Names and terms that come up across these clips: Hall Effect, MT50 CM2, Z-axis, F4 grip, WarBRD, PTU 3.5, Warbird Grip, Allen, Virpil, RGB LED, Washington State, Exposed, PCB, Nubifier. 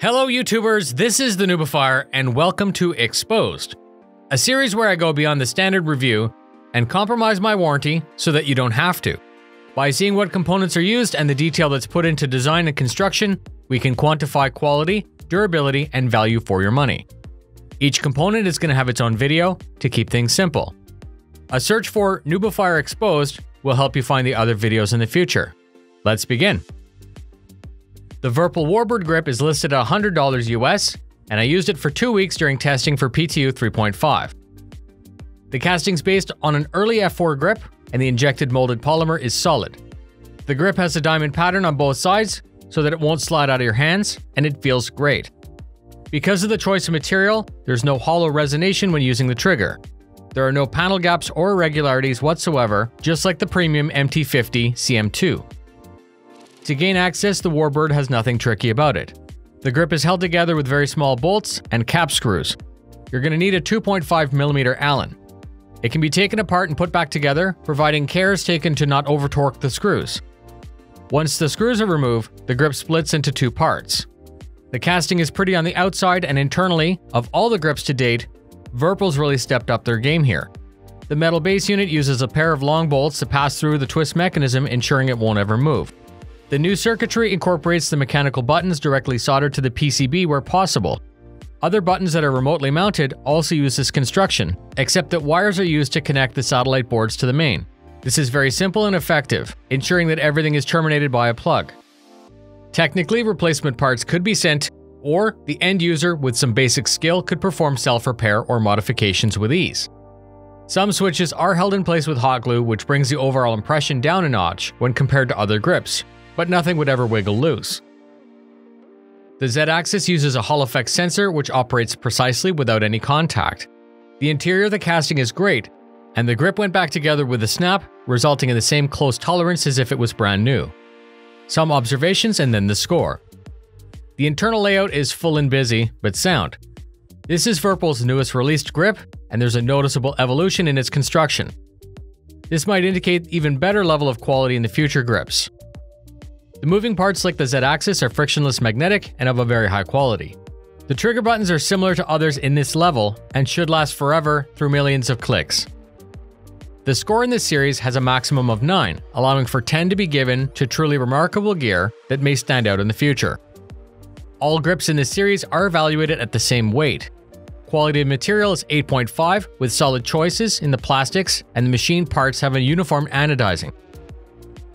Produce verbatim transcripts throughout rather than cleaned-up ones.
Hello YouTubers, this is the Nubifier and welcome to Exposed, a series where I go beyond the standard review and compromise my warranty so that you don't have to. By seeing what components are used and the detail that's put into design and construction, we can quantify quality, durability, and value for your money. Each component is going to have its own video to keep things simple. A search for Nubifier Exposed will help you find the other videos in the future. Let's begin. The Virpil Warbird Grip is listed at one hundred dollars U S, and I used it for two weeks during testing for P T U three point five. The casting's based on an early F four grip, and the injected molded polymer is solid. The grip has a diamond pattern on both sides so that it won't slide out of your hands, and it feels great. Because of the choice of material, there's no hollow resonation when using the trigger. There are no panel gaps or irregularities whatsoever, just like the premium M T fifty C M two. To gain access, the Warbird has nothing tricky about it. The grip is held together with very small bolts and cap screws. You're going to need a two point five millimeter Allen. It can be taken apart and put back together, providing care is taken to not over-torque the screws. Once the screws are removed, the grip splits into two parts. The casting is pretty on the outside, and internally, of all the grips to date, Virpil's really stepped up their game here. The metal base unit uses a pair of long bolts to pass through the twist mechanism, ensuring it won't ever move. The new circuitry incorporates the mechanical buttons directly soldered to the P C B where possible. Other buttons that are remotely mounted also use this construction, except that wires are used to connect the satellite boards to the main. This is very simple and effective, ensuring that everything is terminated by a plug. Technically, replacement parts could be sent, or the end user with some basic skill could perform self-repair or modifications with ease. Some switches are held in place with hot glue, which brings the overall impression down a notch when compared to other grips, but nothing would ever wiggle loose. The Z-axis uses a Hall Effect sensor which operates precisely without any contact. The interior of the casting is great, and the grip went back together with a snap, resulting in the same close tolerance as if it was brand new. Some observations and then the score. The internal layout is full and busy, but sound. This is Virpil's newest released grip, and there's a noticeable evolution in its construction. This might indicate even better level of quality in the future grips. The moving parts like the Z-axis are frictionless, magnetic, and of a very high quality. The trigger buttons are similar to others in this level and should last forever through millions of clicks. The score in this series has a maximum of nine, allowing for ten to be given to truly remarkable gear that may stand out in the future. All grips in this series are evaluated at the same weight. Quality of material is eight point five with solid choices in the plastics, and the machine parts have a uniform anodizing.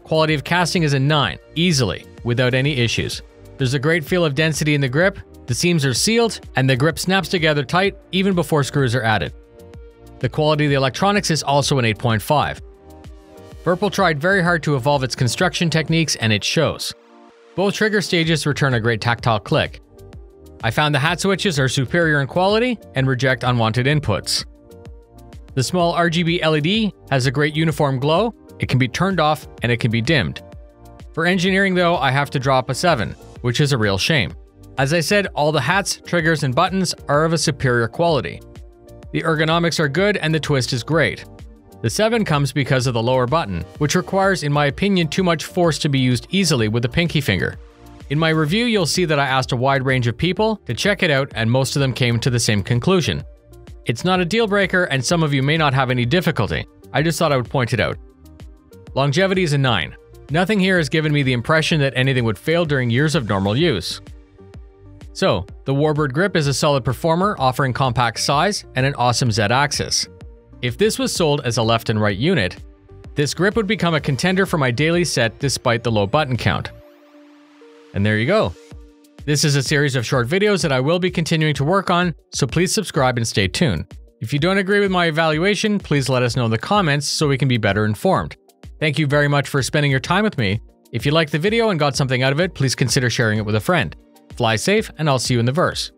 Quality of casting is a nine, easily, without any issues. There's a great feel of density in the grip, the seams are sealed, and the grip snaps together tight even before screws are added. The quality of the electronics is also an eight point five. Virpil tried very hard to evolve its construction techniques, and it shows. Both trigger stages return a great tactile click. I found the hat switches are superior in quality and reject unwanted inputs. The small R G B L E D has a great uniform glow. It can be turned off and it can be dimmed. For engineering though, I have to drop a seven, which is a real shame. As I said, all the hats, triggers, and buttons are of a superior quality. The ergonomics are good and the twist is great. The seven comes because of the lower button, which requires, in my opinion, too much force to be used easily with the pinky finger. In my review, you'll see that I asked a wide range of people to check it out and most of them came to the same conclusion. It's not a deal breaker and some of you may not have any difficulty. I just thought I would point it out. Longevity is a nine. Nothing here has given me the impression that anything would fail during years of normal use. So, the Warbird Grip is a solid performer offering compact size and an awesome Z-axis. If this was sold as a left and right unit, this grip would become a contender for my daily set despite the low button count. And there you go. This is a series of short videos that I will be continuing to work on, so please subscribe and stay tuned. If you don't agree with my evaluation, please let us know in the comments so we can be better informed. Thank you very much for spending your time with me. If you liked the video and got something out of it, please consider sharing it with a friend. Fly safe, and I'll see you in the verse.